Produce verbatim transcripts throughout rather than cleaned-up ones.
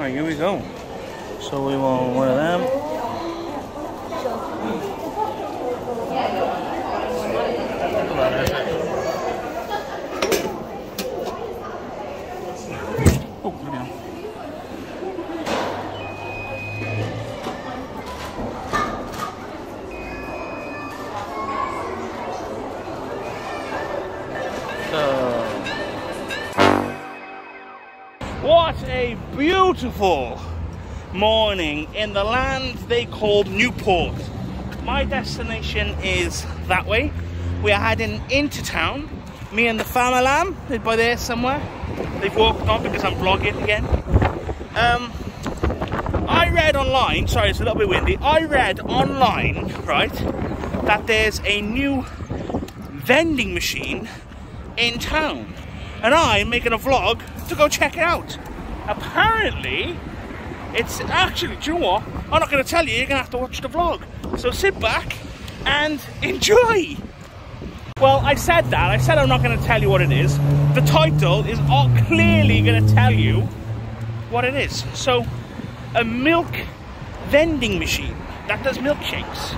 Alright, here we go. So we want one of them. Oh, there we go. What a beautiful morning in the land they called Newport. My destination is that way. We are heading into town. Me and the farmer lamb, they're by there somewhere. They've walked on because I'm vlogging again. Um, I read online, sorry it's a little bit windy, I read online, right, that there's a new vending machine in town. And I'm making a vlog to go check it out. Apparently, it's actually, do you know what? I'm not going to tell you, you're going to have to watch the vlog. So sit back and enjoy. Well, I said that. I said I'm not going to tell you what it is. The title is all clearly going to tell you what it is. So, a milk vending machine that does milkshakes,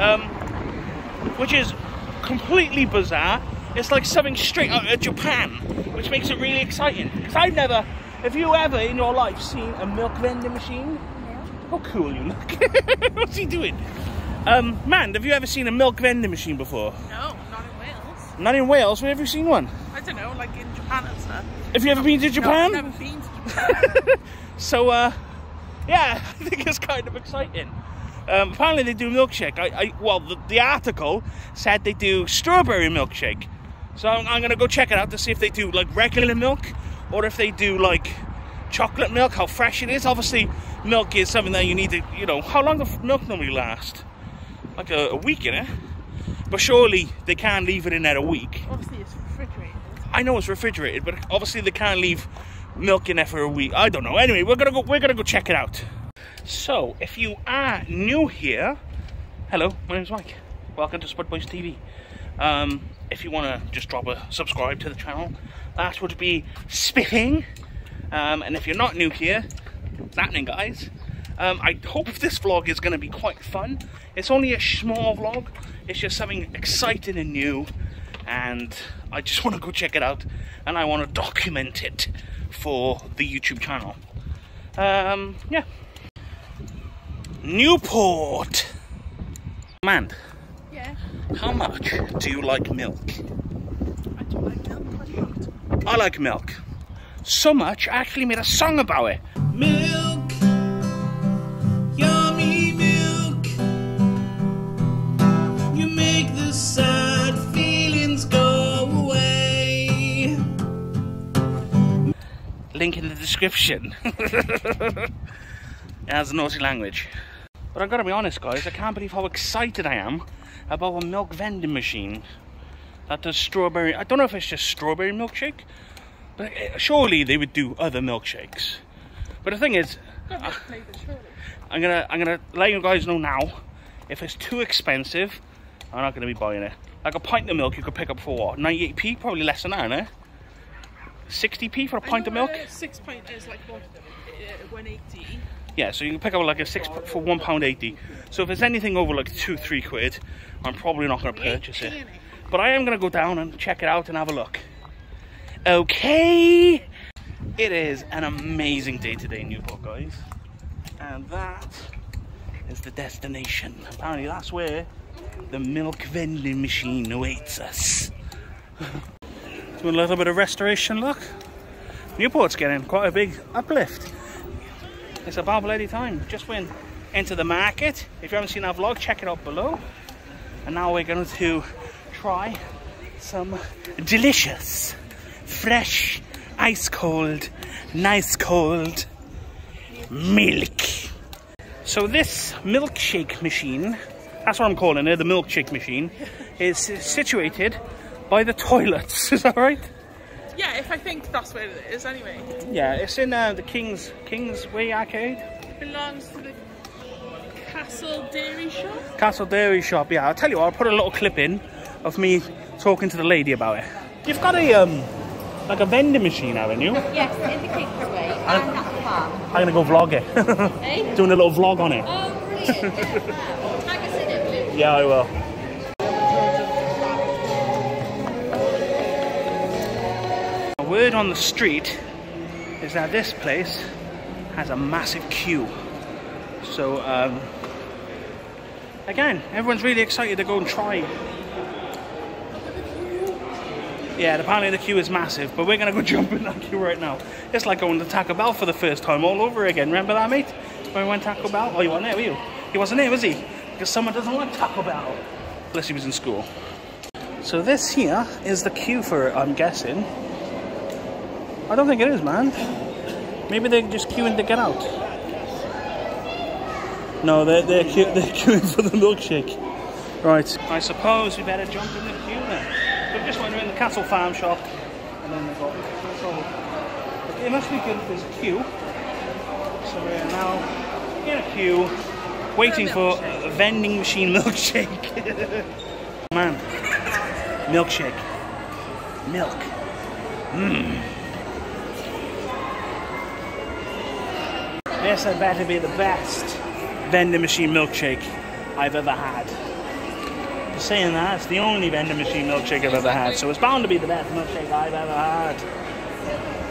um, which is completely bizarre. It's like something straight out of Japan, which makes it really exciting. Because I've never, have you ever in your life seen a milk vending machine? No. How cool you look. What's he doing? Um, man, have you ever seen a milk vending machine before? No, not in Wales. Not in Wales? Where have you seen one? I don't know, like in Japan and stuff. Have you ever been to Japan? No, I've never been to Japan. So, uh, yeah, I think it's kind of exciting. Um, apparently they do milkshake. I, I, well, the, the article said they do strawberry milkshake. So I'm, I'm gonna go check it out to see if they do like regular milk or if they do like chocolate milk, how fresh it is. Obviously milk is something that you need to, you know, how long does milk normally last? Like a, a week in it. But surely they can't leave it in there a week. Obviously it's refrigerated. I know it's refrigerated, but obviously they can't leave milk in there for a week. I don't know. Anyway, we're gonna go we're gonna go check it out. So if you are new here, hello, my name's Mike. Welcome to Spudboys T V. Um, if you want to just drop a subscribe to the channel, that would be spiffing. Um, and if you're not new here, it's happening, guys. Um, I hope this vlog is going to be quite fun. It's only a small vlog. It's just something exciting and new. And I just want to go check it out. And I want to document it for the YouTube channel. Um, yeah. Newport. Man. Yeah. How much do you like milk? I do like milk quite a lot. I like milk. So much, I actually made a song about it. Milk, yummy milk. You make the sad feelings go away. Link in the description. That's naughty language. But I've got to be honest, guys, I can't believe how excited I am about a milk vending machine that does strawberry. I don't know if it's just strawberry milkshake, but surely they would do other milkshakes. But the thing is, I, I'm gonna I'm gonna let you guys know now. If it's too expensive, I'm not gonna be buying it. Like a pint of milk, you could pick up for what, ninety-eight p, probably less than that, eh? sixty p for a pint of milk. Uh, six pint is like what, uh, one eighty. Yeah, so you can pick up like a six for one pound eighty. So if it's anything over like two, three quid, I'm probably not going to purchase it. But I am going to go down and check it out and have a look. Okay. It is an amazing day today in Newport, guys. And that is the destination. Apparently that's where the milk vending machine awaits us. Do a little bit of restoration look. Newport's getting quite a big uplift. It's about bloody time. Just went into the market. If you haven't seen our vlog, check it out below. And now we're going to try some delicious, fresh, ice cold, nice cold milk. So this milkshake machine, that's what I'm calling it, the milkshake machine, is situated by the toilets. Is that right? Yeah, if I think that's where it is, anyway. Yeah, it's in uh, the King's Kingsway Arcade. It belongs to the Castle Dairy Shop. Castle Dairy Shop, yeah. I'll tell you what, I'll put a little clip in of me talking to the lady about it. You've got a, um, like a vending machine, haven't you? Yes, in the Kingsway and at the farm. I'm going to go vlog it. Hey? Doing a little vlog on it. Oh, brilliant. Yeah, tag us in it, please. Yeah, I will. Word on the street is that this place has a massive queue. So, um, again, everyone's really excited to go and try. Yeah, apparently the queue is massive, but we're going to go jump in that queue right now. It's like going to Taco Bell for the first time all over again. Remember that, mate? When we went to Taco Bell? Oh, you weren't there, were you? He wasn't there, was he? Because someone doesn't like Taco Bell. Unless he was in school. So this here is the queue for it, I'm guessing. I don't think it is, man. Maybe they're just queuing to get out. No, they're, they're, que they're queuing for the milkshake. Right. I suppose we better jump in the queue then. We're just wondering, the Castle Farm shop. And then they've got Castle. It must be good if there's a queue. So we're now in a queue, waiting for a vending machine milkshake. Man. Milkshake. Milk. Mmm. This had better be the best vending machine milkshake I've ever had. For saying that, it's the only vending machine milkshake I've ever had, so it's bound to be the best milkshake I've ever had.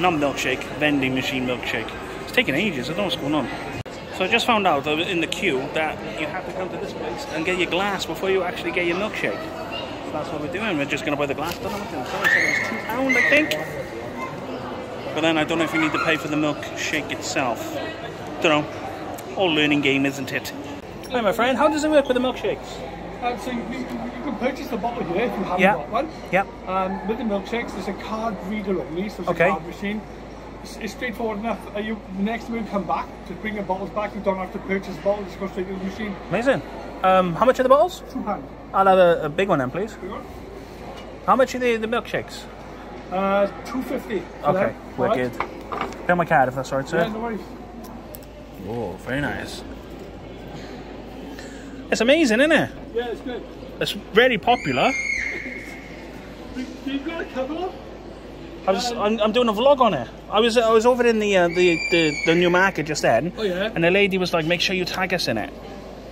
Not milkshake, vending machine milkshake. It's taking ages, I don't know what's going on. So I just found out that in the queue that you have to come to this place and get your glass before you actually get your milkshake. So that's what we're doing, we're just going to buy the glass. Someone said it was two pounds, I think. But then I don't know if you need to pay for the milkshake itself. Don't know, all learning game, isn't it? Hi my friend, how does it work with the milkshakes? Uh, so you, you, you can purchase the bottle here if you haven't yep. got one. Yep. Um, with the milkshakes, there's a card reader only, so it's okay. a card machine. It's, it's straightforward enough. Uh, you, the next time you come back, to bring your bottles back, you don't have to purchase bottles, just go straight to the machine. Amazing. Um, how much are the bottles? Two pounds. I'll have a, a big one then, please. Big one. How much are the, the milkshakes? Uh, two fifty. Okay, we're good. Pay my card if that's all right, sir. Yeah, no worries. Oh, very nice. It's amazing, isn't it? Yeah, it's good. It's very popular. You've got a cover? I was, um, I'm, I'm doing a vlog on it. I was, I was over in the, uh, the, the, the new market just then. Oh yeah. And the lady was like, "Make sure you tag us in it."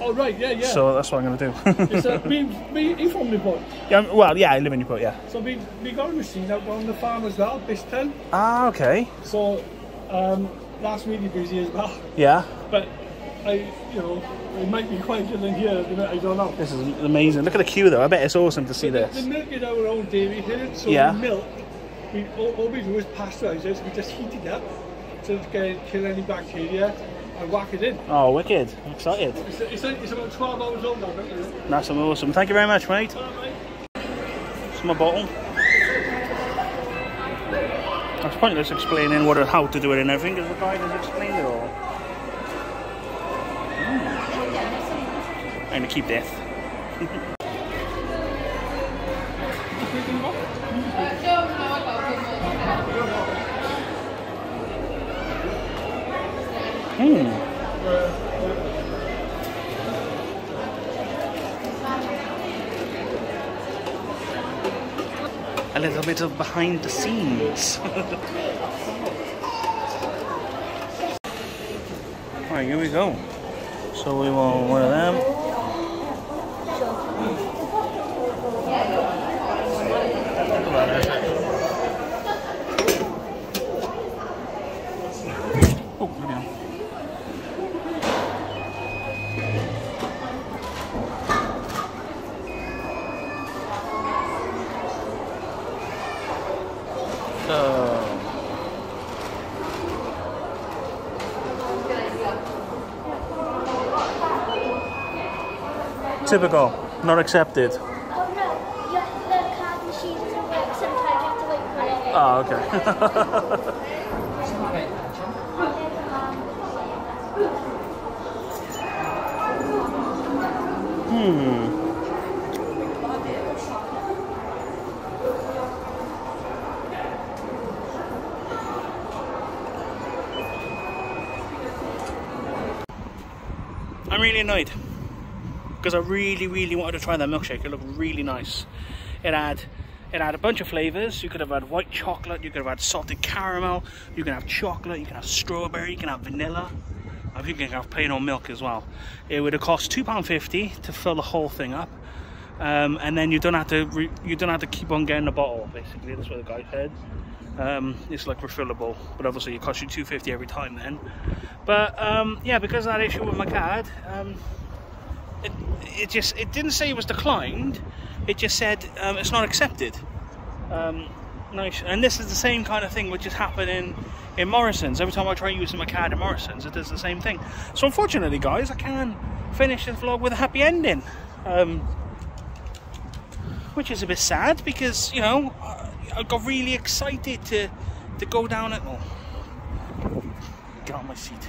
Oh right, yeah, yeah. So that's what I'm gonna do. It's uh, we, we, you're from Newport. Yeah, well, yeah, I live in Newport, yeah. So we, we got a machine out on the farm as well, this time. Ah, okay. So, um. That's really busy as well. Yeah. But, I, you know, it might be quieter than here, I don't know. This is amazing. Look at the queue though, I bet it's awesome to see the, this. The milk is our own dairy here, so yeah. the milk, we, all, all we do is pasteurise it, we just heat it up to kill any bacteria and whack it in. Oh, wicked. I'm excited. It's, it's, it's about twelve hours old now, isn't it? That's awesome. Thank you very much, mate. All right, mate. It's my bottle. It's pointless explaining what or how to do it and everything because the guy has explained it all. Mm. I'm gonna keep this. mm. A little bit of behind the scenes. Alright, here we go. So we want one of them. Oh, there we go. So. Typical, not accepted. Oh no, you have, the card machine doesn't work sometimes, you have to wait for it. Oh, okay. Hmm. I'm really annoyed. Because I really, really wanted to try that milkshake. It looked really nice. It had It had a bunch of flavours. You could have had white chocolate, you could have had salted caramel, you can have chocolate, you can have strawberry, you can have vanilla. I think you can have plain old milk as well. It would have cost two pounds fifty to fill the whole thing up. Um, and then you don't have to re you don't have to keep on getting a bottle, basically. That's what the guy said. Um, it's like refillable, but obviously it costs you two pounds fifty every time then. But um, yeah, because of that issue with my card, um, it, it just it didn't say it was declined. It just said um, it's not accepted. Um, nice. And this is the same kind of thing which is happening in Morrison's. Every time I try using my card in Morrison's, it does the same thing. So unfortunately, guys, I can't finish this vlog with a happy ending, um, which is a bit sad because, you know, I got really excited to to go down at all. Oh, get on my seat.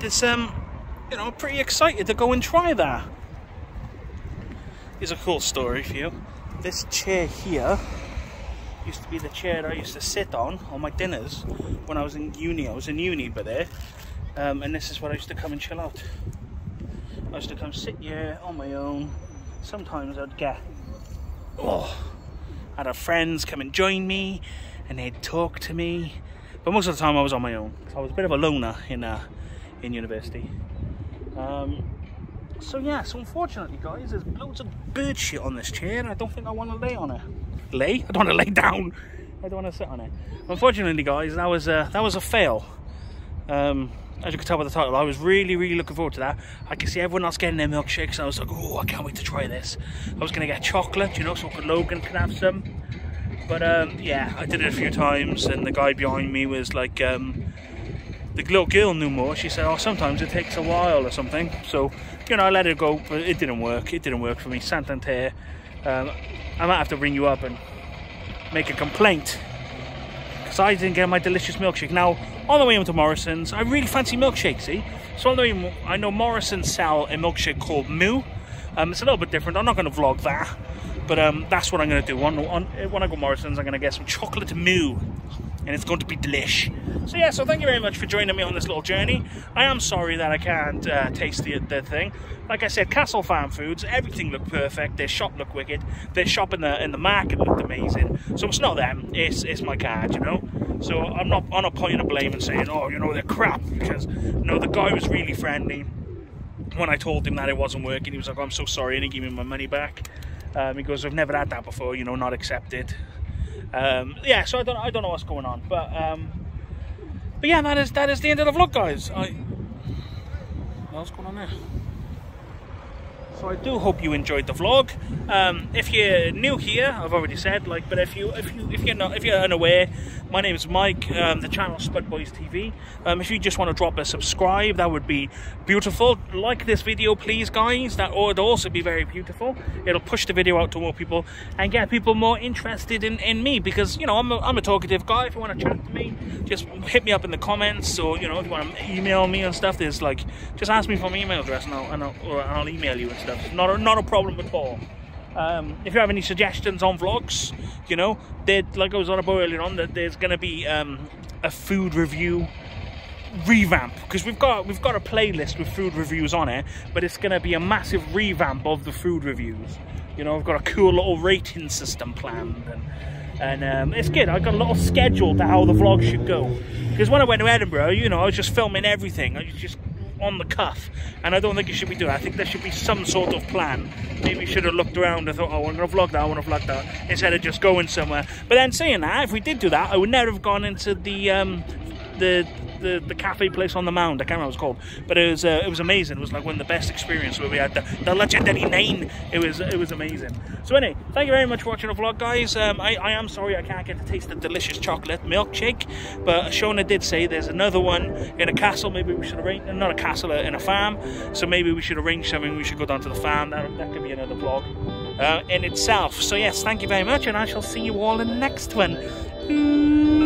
It's um, you know, pretty excited to go and try that. Here's a cool story for you. This chair here used to be the chair that I used to sit on on my dinners when I was in uni. I was in uni by there, um, and this is where I used to come and chill out. I used to come sit here on my own. Sometimes I'd get, oh, I'd have friends come and join me, and they'd talk to me. But most of the time I was on my own. I was a bit of a loner in uh, in university. Um, so yeah, so unfortunately, guys, there's loads of bird shit on this chair, and I don't think I want to lay on it. Lay? I don't want to lay down. I don't want to sit on it. Unfortunately, guys, that was a, that was a fail. Um, as you can tell by the title, I was really, really looking forward to that. I could see everyone else getting their milkshakes, and I was like, oh, I can't wait to try this. I was going to get chocolate, you know, so Logan could have some. But um, yeah, I did it a few times, and the guy behind me was like, um, the little girl knew more. She said, oh, sometimes it takes a while or something. So, you know, I let it go, but it didn't work. It didn't work for me. Santander, um, I might have to ring you up and make a complaint. So I didn't get my delicious milkshake. Now, on the way home to Morrison's, I really fancy milkshakes, see? So on the way, I know Morrison's sell a milkshake called Moo. Um, it's a little bit different. I'm not going to vlog that, but um, that's what I'm going to do. On, on, when I go to Morrison's, I'm going to get some chocolate Moo, and it's going to be delish. So yeah, so thank you very much for joining me on this little journey. I am sorry that I can't uh, taste the, the thing. Like I said, Castle Farm Foods, everything looked perfect. Their shop looked wicked. Their shop in the in the market looked amazing. So it's not them. It's it's my card, you know. So I'm not on a point of blame and saying, oh, you know, they're crap, because no, the guy was really friendly. When I told him that it wasn't working, he was like, oh, I'm so sorry, and he gave me my money back. Um, he goes, I've never had that before, you know, not accepted. Um, yeah, so I don't I don't know what's going on, but um, but yeah, that is that is the end of the vlog, guys. I, what's going on there? So I do hope you enjoyed the vlog. Um, if you're new here, I've already said, like, but if you if you if you're not if you're unaware, my name is Mike. Um, the channel Spudboys T V. Um, if you just want to drop a subscribe, that would be beautiful. Like this video, please, guys. That would also be very beautiful. It'll push the video out to more people and get people more interested in in me, because, you know, I'm a, I'm a talkative guy. If you want to chat to me, just hit me up in the comments, or, you know, if you want to email me and stuff, there's like just ask me for my email address and I'll and I'll, or I'll email you and stuff. It's not a, not a problem at all. Um, if you have any suggestions on vlogs, you know, like I was on about earlier on, that there's going to be um, a food review revamp, because we've got we've got a playlist with food reviews on it, but it's going to be a massive revamp of the food reviews. You know, I've got a cool little rating system planned, and, and um, it's good. I've got a little schedule to how the vlog should go, because when I went to Edinburgh, you know, I was just filming everything. I was just on the cuff, and I don't think it should be doing. I think there should be some sort of plan. Maybe you should have looked around and thought, oh, I'm gonna vlog that, I want to vlog that, instead of just going somewhere. But then, saying that, if we did do that, I would never have gone into the um the the, the cafe place on the mound. I can't remember what it was called, but it was uh, it was amazing. It was like one of the best experiences where we had the, the legendary name. It was it was amazing. So anyway, thank you very much for watching the vlog, guys. um I, I am sorry I can't get to taste the delicious chocolate milkshake, but Shona did say there's another one in a castle. Maybe we should arrange, not a castle, in a farm, so maybe we should arrange something. We should go down to the farm. That, that could be another vlog uh, in itself. So yes, thank you very much, and I shall see you all in the next one. Ooh.